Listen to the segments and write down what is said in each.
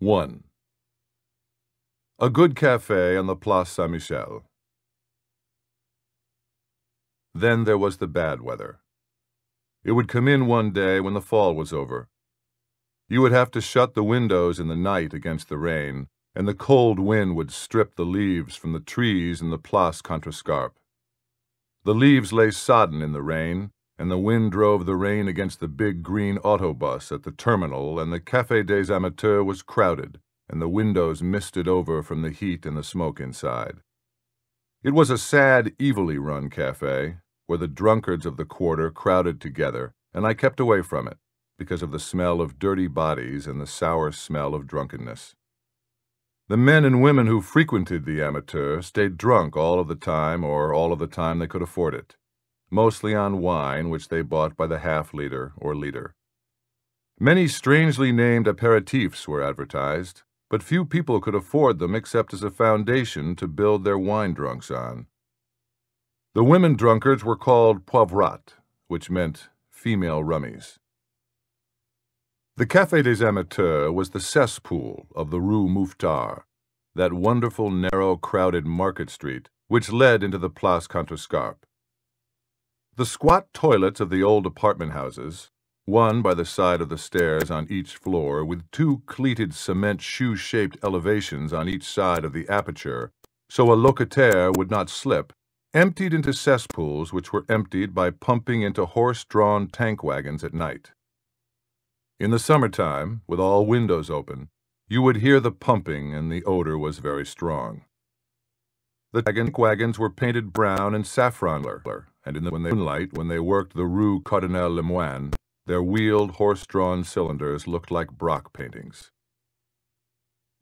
1. A good café on the Place Saint Michel. Then there was the bad weather. It would come in one day when the fall was over. You would have to shut the windows in the night against the rain, and the cold wind would strip the leaves from the trees in the Place Contrescarpe. The leaves lay sodden in the rain, and the wind drove the rain against the big green autobus at the terminal, and the Café des Amateurs was crowded, and the windows misted over from the heat and the smoke inside. It was a sad, evilly run café, where the drunkards of the quarter crowded together, and I kept away from it, because of the smell of dirty bodies and the sour smell of drunkenness. The men and women who frequented the Amateur stayed drunk all of the time, or all of the time they could afford it, mostly on wine which they bought by the half-liter or liter. Many strangely named apéritifs were advertised, but few people could afford them except as a foundation to build their wine-drunks on. The women drunkards were called poivrates, which meant female rummies. The Café des Amateurs was the cesspool of the Rue Mouffetard, that wonderful, narrow, crowded market street which led into the Place Contrescarpe. The squat toilets of the old apartment houses, one by the side of the stairs on each floor, with two cleated cement shoe-shaped elevations on each side of the aperture, so a locataire would not slip, emptied into cesspools which were emptied by pumping into horse-drawn tank wagons at night. In the summertime, with all windows open, you would hear the pumping, and the odor was very strong. The tank wagons were painted brown and saffron color, and in the moonlight, when they worked the Rue Cardinal Lemoine, their wheeled, horse-drawn cylinders looked like Brock paintings.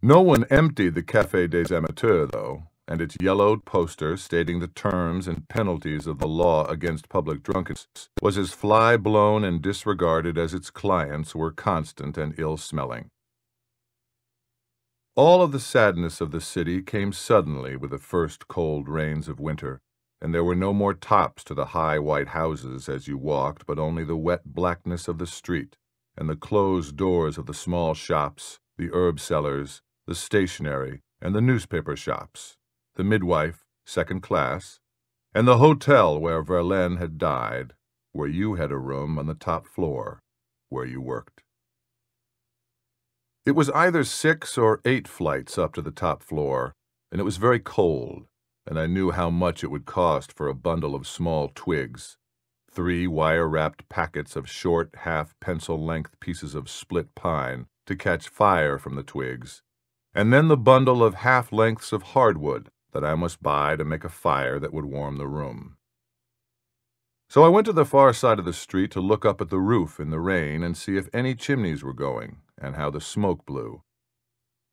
No one emptied the Café des Amateurs, though, and its yellowed poster stating the terms and penalties of the law against public drunkenness was as fly-blown and disregarded as its clients were constant and ill-smelling. All of the sadness of the city came suddenly with the first cold rains of winter, and there were no more tops to the high white houses as you walked, but only the wet blackness of the street, and the closed doors of the small shops, the herb sellers, the stationery, and the newspaper shops, the midwife, second class, and the hotel where Verlaine had died, where you had a room on the top floor, where you worked. It was either 6 or 8 flights up to the top floor, and it was very cold, and I knew how much it would cost for a bundle of small twigs, 3 wire-wrapped packets of short, half-pencil-length pieces of split pine to catch fire from the twigs, and then the bundle of half-lengths of hardwood that I must buy to make a fire that would warm the room. So I went to the far side of the street to look up at the roof in the rain and see if any chimneys were going, and how the smoke blew.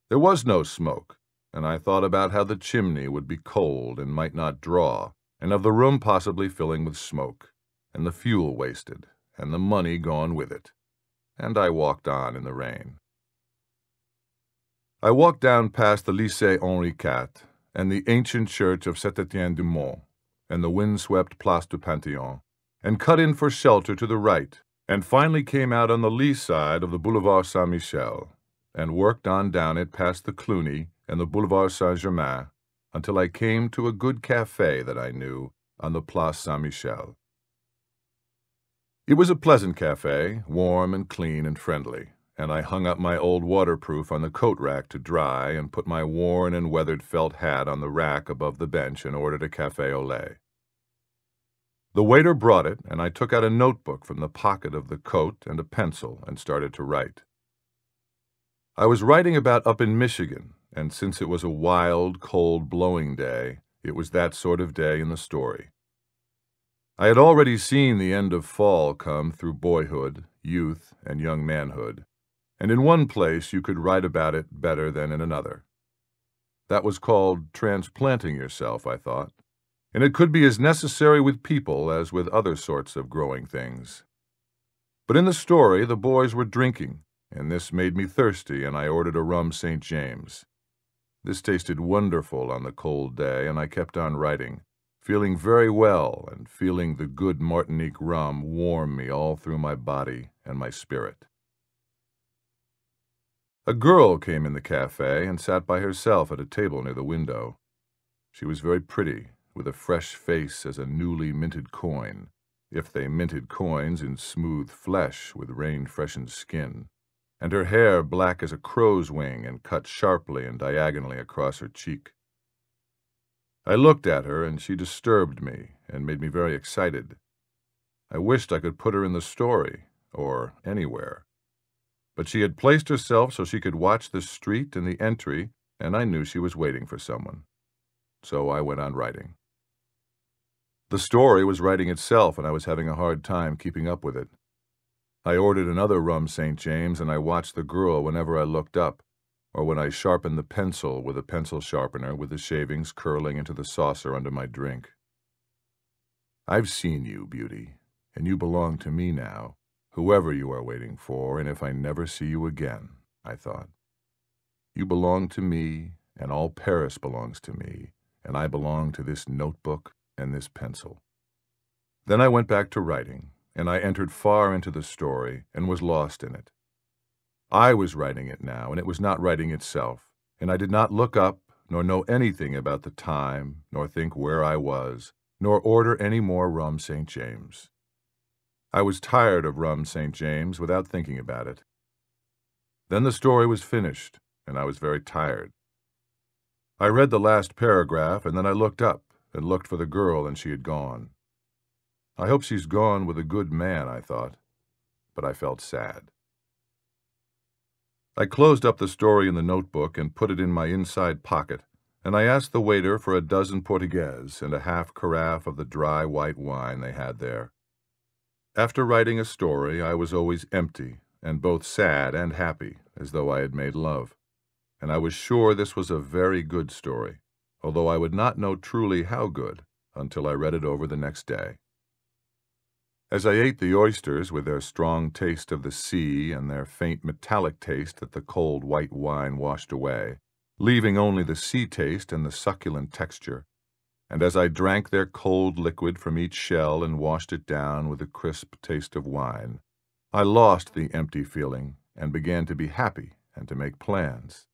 There was no smoke, and I thought about how the chimney would be cold and might not draw, and of the room possibly filling with smoke, and the fuel wasted, and the money gone with it. And I walked on in the rain. I walked down past the Lycée Henri IV and the ancient church of Saint-Étienne-du-Mont and the windswept Place du Panthéon, and cut in for shelter to the right, and finally came out on the lee side of the Boulevard Saint Michel, and worked on down it past the Cluny and the Boulevard Saint Germain, until I came to a good café that I knew on the Place Saint Michel. It was a pleasant café, warm and clean and friendly, and I hung up my old waterproof on the coat rack to dry, and put my worn and weathered felt hat on the rack above the bench, and ordered a café au lait. The waiter brought it, and I took out a notebook from the pocket of the coat and a pencil, and started to write. I was writing about up in Michigan, and since it was a wild, cold, blowing day, it was that sort of day in the story. I had already seen the end of fall come through boyhood, youth, and young manhood, and in one place you could write about it better than in another. That was called transplanting yourself, I thought, and it could be as necessary with people as with other sorts of growing things. But in the story the boys were drinking, and this made me thirsty, and I ordered a rum St. James. This tasted wonderful on the cold day, and I kept on writing, feeling very well, and feeling the good Martinique rum warm me all through my body and my spirit. A girl came in the cafe and sat by herself at a table near the window. She was very pretty, with a fresh face as a newly minted coin, if they minted coins in smooth flesh with rain-freshened skin, and her hair black as a crow's wing and cut sharply and diagonally across her cheek. I looked at her, and she disturbed me and made me very excited. I wished I could put her in the story, or anywhere. But she had placed herself so she could watch the street and the entry, and I knew she was waiting for someone. So I went on writing. The story was writing itself, and I was having a hard time keeping up with it. I ordered another rum St. James, and I watched the girl whenever I looked up, or when I sharpened the pencil with a pencil sharpener with the shavings curling into the saucer under my drink. I've seen you, Beauty, and you belong to me now, whoever you are waiting for, and if I never see you again, I thought. You belong to me, and all Paris belongs to me, and I belong to this notebook and this pencil. Then I went back to writing, and I entered far into the story and was lost in it. I was writing it now, and it was not writing itself, and I did not look up, nor know anything about the time, nor think where I was, nor order any more rum St. James. I was tired of rum St. James without thinking about it. Then the story was finished, and I was very tired. I read the last paragraph, and then I looked up, and looked for the girl, and she had gone. I hope she's gone with a good man, I thought, but I felt sad. I closed up the story in the notebook and put it in my inside pocket, and I asked the waiter for a dozen portugaises and a half carafe of the dry white wine they had there. After writing a story, I was always empty, and both sad and happy, as though I had made love, and I was sure this was a very good story, although I would not know truly how good until I read it over the next day. As I ate the oysters with their strong taste of the sea and their faint metallic taste that the cold white wine washed away, leaving only the sea taste and the succulent texture, and as I drank their cold liquid from each shell and washed it down with the crisp taste of wine, I lost the empty feeling and began to be happy and to make plans.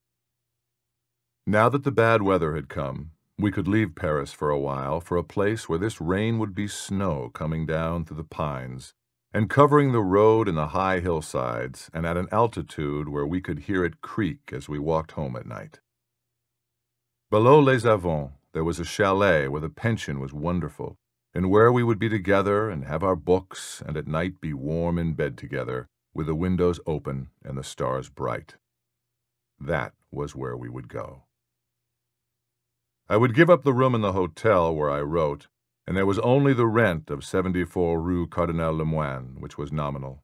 Now that the bad weather had come, we could leave Paris for a while for a place where this rain would be snow coming down through the pines and covering the road and the high hillsides and at an altitude where we could hear it creak as we walked home at night. Below Les Avants there was a chalet where the pension was wonderful and where we would be together and have our books and at night be warm in bed together with the windows open and the stars bright. That was where we would go. I would give up the room in the hotel where I wrote, and there was only the rent of 74 Rue Cardinal Lemoine, which was nominal.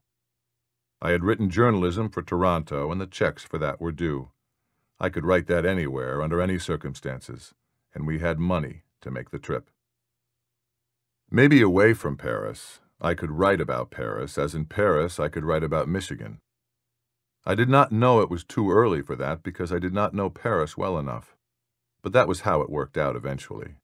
I had written journalism for Toronto, and the checks for that were due. I could write that anywhere, under any circumstances, and we had money to make the trip. Maybe away from Paris, I could write about Paris, as in Paris I could write about Michigan. I did not know it was too early for that, because I did not know Paris well enough. But that was how it worked out eventually.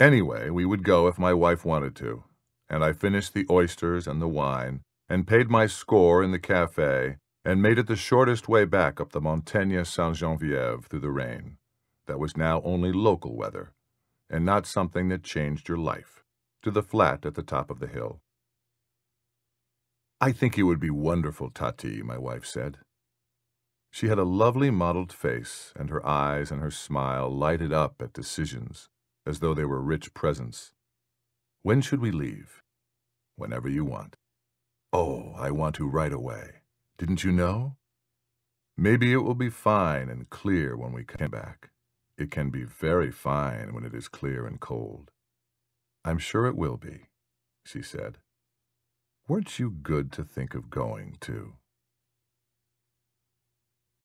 Anyway, we would go if my wife wanted to, and I finished the oysters and the wine, and paid my score in the cafe, and made it the shortest way back up the Montagne Sainte-Geneviève through the rain. That was now only local weather, and not something that changed your life, to the flat at the top of the hill. I think you would be wonderful, Tati, my wife said. She had a lovely mottled face, and her eyes and her smile lighted up at decisions, as though they were rich presents. When should we leave? Whenever you want. Oh, I want to right away. Didn't you know? Maybe it will be fine and clear when we come back. It can be very fine when it is clear and cold. I'm sure it will be, she said. Weren't you good to think of going, too?